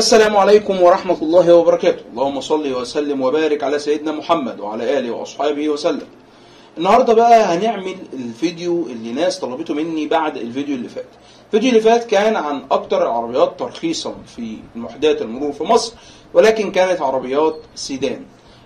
السلام عليكم ورحمة الله وبركاته. اللهم صل وسلم وبارك على سيدنا محمد وعلى آله وأصحابه وسلم. النهاردة بقى هنعمل الفيديو اللي ناس طلبته مني بعد الفيديو اللي فات. الفيديو اللي فات كان عن أكتر العربيات ترخيصا في محدات المرور في مصر، ولكن كانت عربيات سيدان.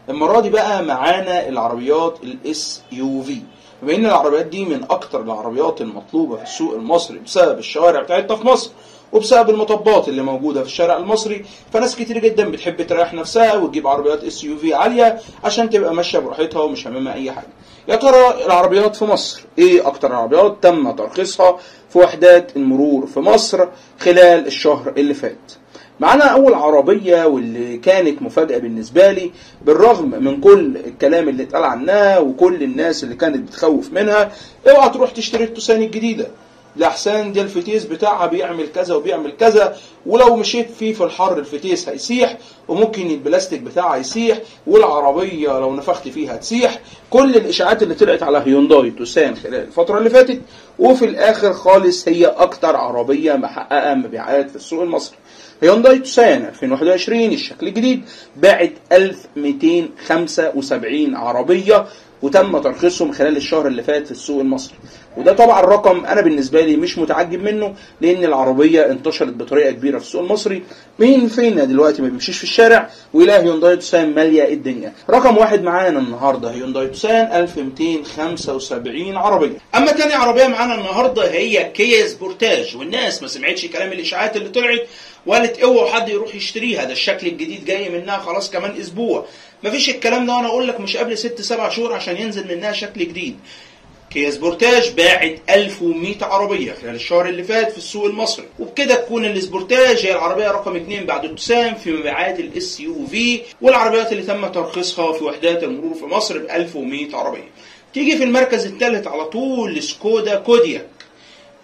المرة دي بقى معانا العربيات الاس يو في، بما ان العربيات دي من أكتر العربيات المطلوبة في السوق المصري بسبب الشوارع بتاعتها في مصر، وبسبب المطبات اللي موجوده في الشارع المصري. فناس كتير جدا بتحب تريح نفسها وتجيب عربيات اس يو في عاليه عشان تبقى ماشيه براحتها ومش هاممها اي حاجه. يا ترى العربيات في مصر ايه اكتر العربيات تم ترخيصها في وحدات المرور في مصر خلال الشهر اللي فات؟ معانا اول عربيه واللي كانت مفاجاه بالنسبه لي، بالرغم من كل الكلام اللي اتقال عنها وكل الناس اللي كانت بتخوف منها، اوعى تروح تشتري التوسان الجديده، الأحسان دي الفتيس بتاعها بيعمل كذا وبيعمل كذا، ولو مشيت فيه في الحر الفتيس هيسيح، وممكن البلاستيك بتاعها يسيح، والعربية لو نفخت فيها تسيح. كل الإشاعات اللي طلعت على هيونداي توسان خلال الفترة اللي فاتت، وفي الآخر خالص هي أكتر عربية محققة مبيعات في السوق المصري. هيونداي توسان 2021 الشكل الجديد باعت 1275 عربية وتم ترخيصهم خلال الشهر اللي فات في السوق المصري، وده طبعا رقم انا بالنسبه لي مش متعجب منه، لان العربيه انتشرت بطريقه كبيره في السوق المصري. مين فينا دلوقتي ما بيمشيش في الشارع ويلاقي هيونداي توسان ماليه الدنيا؟ رقم واحد معانا النهارده هيونداي توسان 1275 عربيه. اما تاني عربيه معانا النهارده هي كيا سبورتاج، والناس ما سمعتش كلام الاشاعات اللي طلعت وقالت اوعوا حد يروح يشتريها، ده الشكل الجديد جاي منها خلاص كمان اسبوع. مفيش الكلام ده، وانا اقول لك مش قبل 6-7 شهور عشان ينزل منها شكل جديد. كيا سبورتاج باعت 1100 عربيه خلال الشهر اللي فات في السوق المصري، وبكده تكون السبورتاج هي العربيه رقم 2 بعد التوسان في مبيعات الاس يو في، والعربيات اللي تم ترخيصها في وحدات المرور في مصر ب 1100 عربيه. تيجي في المركز الثالث على طول سكودا كودياك.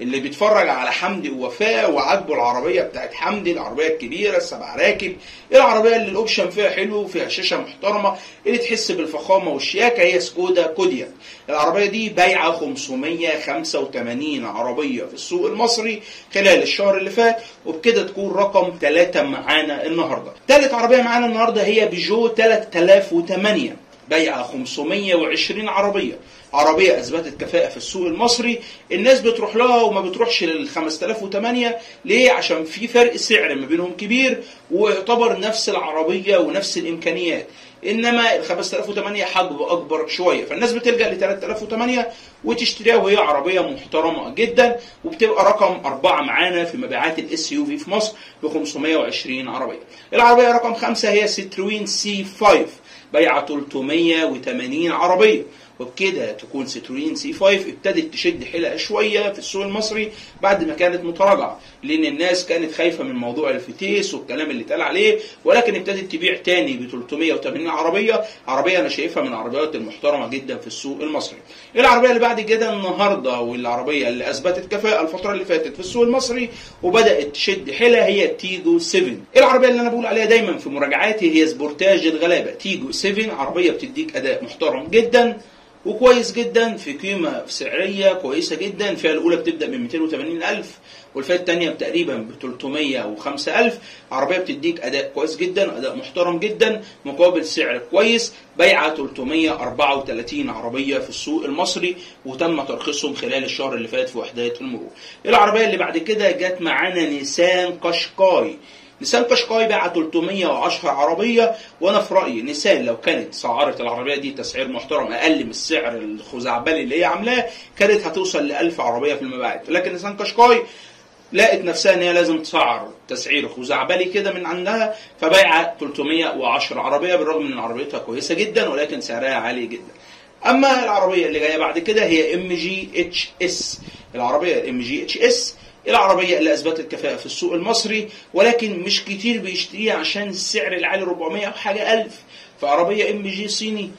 اللي بيتفرج على حمدي ووفاء وعاجبه العربيه بتاعت حمدي، العربيه الكبيره ال7 راكب، العربيه اللي الاوبشن فيها حلو وفيها شاشه محترمه اللي تحس بالفخامه والشياكه، هي سكودا كودياك. العربيه دي بايعه 585 عربيه في السوق المصري خلال الشهر اللي فات، وبكده تكون رقم 3 معانا النهارده. ثالث عربيه معانا النهارده هي بيجو 3008 بايعه 520 عربيه، عربية أثبتت كفاءة في السوق المصري. الناس بتروح لها وما بتروحش لل 5008، ليه؟ عشان في فرق سعر ما بينهم كبير، ويعتبر نفس العربية ونفس الإمكانيات، إنما ال 5008 حجم أكبر شوية، فالناس بتلجأ ل 3008 وتشتريها، وهي عربية محترمة جدا، وبتبقى رقم 4 معانا في مبيعات الاس يو في في مصر ب 520 عربية. العربية رقم 5 هي سيتروين سي 5 بايعة 380 عربية، وبكده تكون ستروين سي 5 ابتدت تشد حيلها شويه في السوق المصري بعد ما كانت متراجعه، لان الناس كانت خايفه من موضوع الفتيس والكلام اللي اتقال عليه، ولكن ابتدت تبيع تاني ب 380 عربيه. عربيه انا شايفها من العربيات المحترمه جدا في السوق المصري. العربيه اللي بعد كده النهارده والعربيه اللي اثبتت كفاءه الفتره اللي فاتت في السوق المصري وبدات تشد حيلها هي تيجو 7. العربيه اللي انا بقول عليها دايما في مراجعاتي هي سبورتاج الغلابه تيجو 7، عربيه بتديك اداء محترم جدا وكويس جدا في قيمه سعريه كويسه جدا. فيها الاولى بتبدا من 280,000 والفئه الثانيه تقريبا ب 305,000. عربيه بتديك اداء كويس جدا، اداء محترم جدا مقابل سعر كويس، بايعه 334 عربيه في السوق المصري وتم ترخيصهم خلال الشهر اللي فات في وحدات المرور. العربيه اللي بعد كده جت معانا نيسان قشقاي. نيسان قشقاي باعت 310 عربيه، وانا في رايي نيسان لو كانت سعرت العربيه دي تسعير محترم اقل من السعر الخزعبلي اللي هي عاملاه كانت هتوصل ل 1000 عربيه في المبيعات، لكن نيسان قشقاي لقت نفسها ان هي لازم تسعر تسعير خزعبلي كده من عندها، فبايعه 310 عربيه بالرغم من ان عربيتها كويسه جدا ولكن سعرها عالي جدا. اما العربيه اللي جايه بعد كده هي ام جي اتش اس، العربيه ام جي اتش اس العربية اللي أثبتت كفاءة في السوق المصري، ولكن مش كتير بيشتريها عشان السعر العالي 400 وحاجة 1000، فعربية ام جي صيني.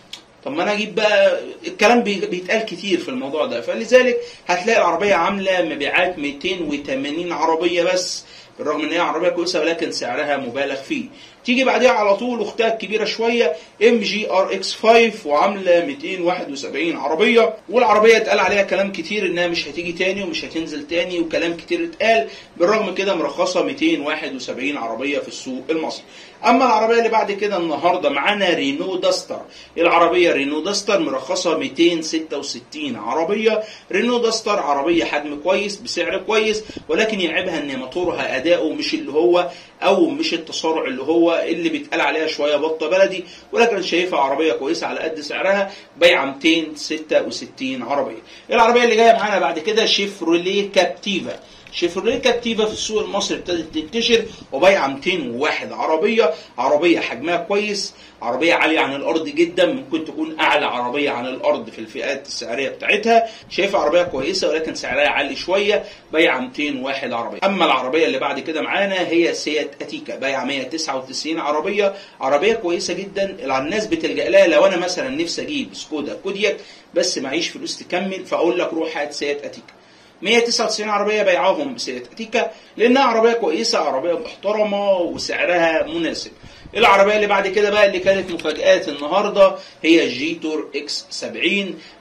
طب ما انا اجيب بقى، الكلام بيتقال كتير في الموضوع ده، فلذلك هتلاقي العربية عاملة مبيعات 280 عربية بس، بالرغم ان هي عربيه كويسه ولكن سعرها مبالغ فيه. تيجي بعديها على طول اختها الكبيره شويه MG RX 5 وعامله 271 عربيه، والعربيه اتقال عليها كلام كتير انها مش هتيجي تاني ومش هتنزل تاني وكلام كتير اتقال، بالرغم كده مرخصه 271 عربيه في السوق المصري. اما العربيه اللي بعد كده النهارده معانا رينو داستر، العربيه رينو داستر مرخصه 266 عربيه. رينو داستر عربيه حجم كويس بسعر كويس، ولكن يعيبها ان موتورها اداؤه مش اللي هو او مش التسارع اللي هو اللي بيتقال عليها شويه بطه بلدي، ولكن شايفها عربيه كويسه على قد سعرها، بيعه 266 عربيه. العربيه اللي جايه معانا بعد كده شيفروليه كابتيفا. شيفروليه كابتيفا في السوق المصري ابتدت تنتشر وبيعه 201 عربيه، عربيه حجمها كويس، عربيه عاليه عن الارض جدا، ممكن تكون اعلى عربيه عن الارض في الفئات السعريه بتاعتها، شايفها عربيه كويسه ولكن سعرها عالي شويه، بيعه 201 عربيه. اما العربيه اللي بعد كده معانا هي سيات اتيكا، بيعه 199 عربيه، عربيه كويسه جدا، الناس بتلجأ لها. لو انا مثلا نفسي اجيب سكودا كودياك بس معيش فلوس تكمل، فاقول لك روح هات سيات اتيكا. 199 عربيه بيعوهم بسيات اتيكا لانها عربيه كويسه، عربيه محترمه وسعرها مناسب. العربيه اللي بعد كده بقى اللي كانت مفاجاه النهارده هي جيتور اكس 70،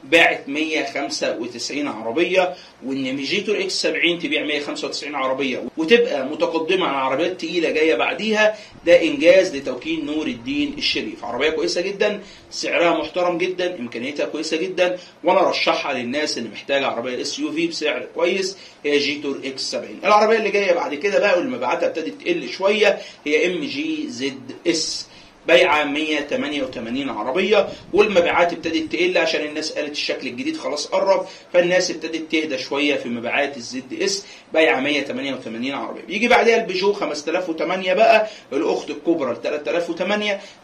باعت 195 عربيه، وان جيتور اكس 70 تبيع 195 عربيه وتبقى متقدمه على عربيات تقيله جايه بعديها، ده انجاز لتوكيل نور الدين الشريف. عربيه كويسه جدا، سعرها محترم جدا، امكانياتها كويسه جدا، وانا رشحها للناس اللي محتاجه عربيه اس يو في بسعر كويس، هي جيتور اكس 70. العربيه اللي جايه بعد كده بقى والمبيعاتها ابتدت تقل شويه هي ام جي زد اس، بيعه 188 عربيه، والمبيعات ابتدت تقل عشان الناس قالت الشكل الجديد خلاص قرب، فالناس ابتدت تهدى شويه في مبيعات الزد اس، بيعه 188 عربيه. يجي بعدها البيجو 5008 بقى، الاخت الكبرى ال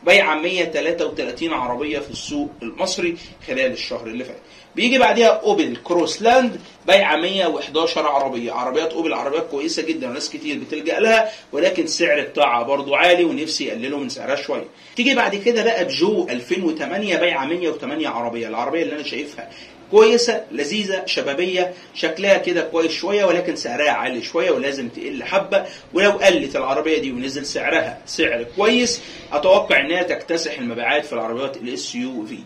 3008، بيعه 133 عربيه في السوق المصري خلال الشهر اللي فات. بيجي بعدها اوبل كروسلاند، بيعه 111 عربيه، عربيات اوبل عربيات كويسه جدا وناس كتير بتلجأ لها، ولكن سعر بتاعها برضه عالي ونفسي يقللوا من سعرها شويه. تيجي بعد كده بقى بيجو 2008، بيعه 108 عربيه، العربيه اللي انا شايفها كويسه لذيذه شبابيه، شكلها كده كويس شويه ولكن سعرها عالي شويه ولازم تقل حبه، ولو قلت العربيه دي ونزل سعرها سعر كويس اتوقع انها تكتسح المبيعات في العربيات الاس يو في.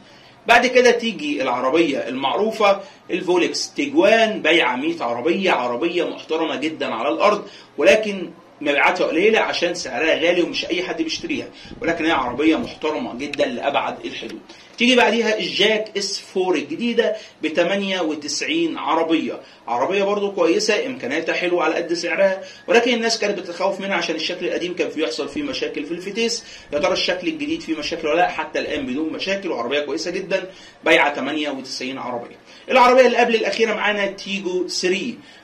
بعد كده تيجي العربيه المعروفه الفولكس تيجوان، بيعه 100 عربيه، عربيه محترمه جدا على الارض ولكن مبيعاتها قليله عشان سعرها غالي ومش اي حد بيشتريها، ولكن هي عربيه محترمه جدا لابعد الحدود. تيجي بعديها الجاك اس 4 الجديده ب 98 عربيه، عربيه برضو كويسه، امكانياتها حلوه على قد سعرها، ولكن الناس كانت بتتخوف منها عشان الشكل القديم كان بيحصل فيه مشاكل في الفتيس، يا ترى الشكل الجديد فيه مشاكل ولا لا؟ حتى الان بدون مشاكل، وعربيه كويسه جدا، بيعه 98 عربيه. العربيه اللي قبل الاخيره معانا تيجو 3،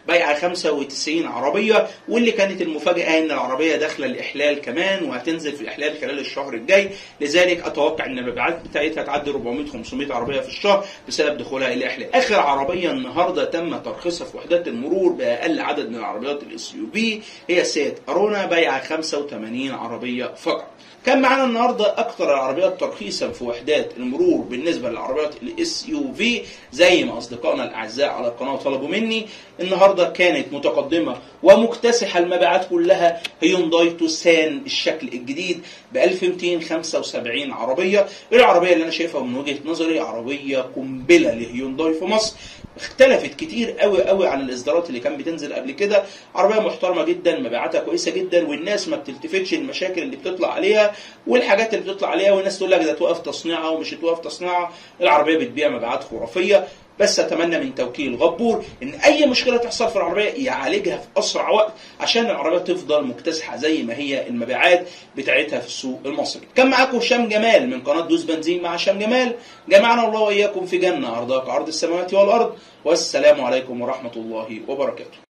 بيعه 95 عربيه، واللي كانت المفاجاه ان العربيه داخله الاحلال كمان وهتنزل في الاحلال خلال الشهر الجاي، لذلك اتوقع ان المبيعات بتاعتها تعدي 400 500 عربيه في الشهر بسبب دخولها الى احلال. اخر عربيه النهارده تم ترخيصها في وحدات المرور باقل عدد من العربيات الاس يو بي هي سيات ارونا، بيعه 85 عربيه فقط. كان معانا النهارده اكتر العربيات ترخيصا في وحدات المرور بالنسبه للعربيات الاس يو في، زي ما اصدقائنا الاعزاء على القناه طلبوا مني. النهارده كانت متقدمه ومكتسحه المبيعات كلها هيونداي توسان الشكل الجديد ب 1275 عربيه، العربيه اللي انا شايفها من وجهه نظري عربيه قنبله لهيونداي في مصر، اختلفت كتير قوي عن الاصدارات اللي كانت بتنزل قبل كده، عربيه محترمه جدا، مبيعاتها كويسه جدا، والناس ما بتلتفتش المشاكل اللي بتطلع عليها والحاجات اللي بتطلع عليها، والناس تقول لك ده توقف تصنيعها ومش توقف تصنيعها، العربيه بتبيع مبيعات خرافيه. بس اتمنى من توكيل غبور ان اي مشكله تحصل في العربيه يعالجها في اسرع وقت عشان العربيه تفضل مكتسحه زي ما هي المبيعات بتاعتها في السوق المصري. كان معاكم هشام جمال من قناه دوس بنزين مع هشام جمال، جمعنا الله واياكم في جنه عرضها كعرض السماوات والارض، والسلام عليكم ورحمه الله وبركاته.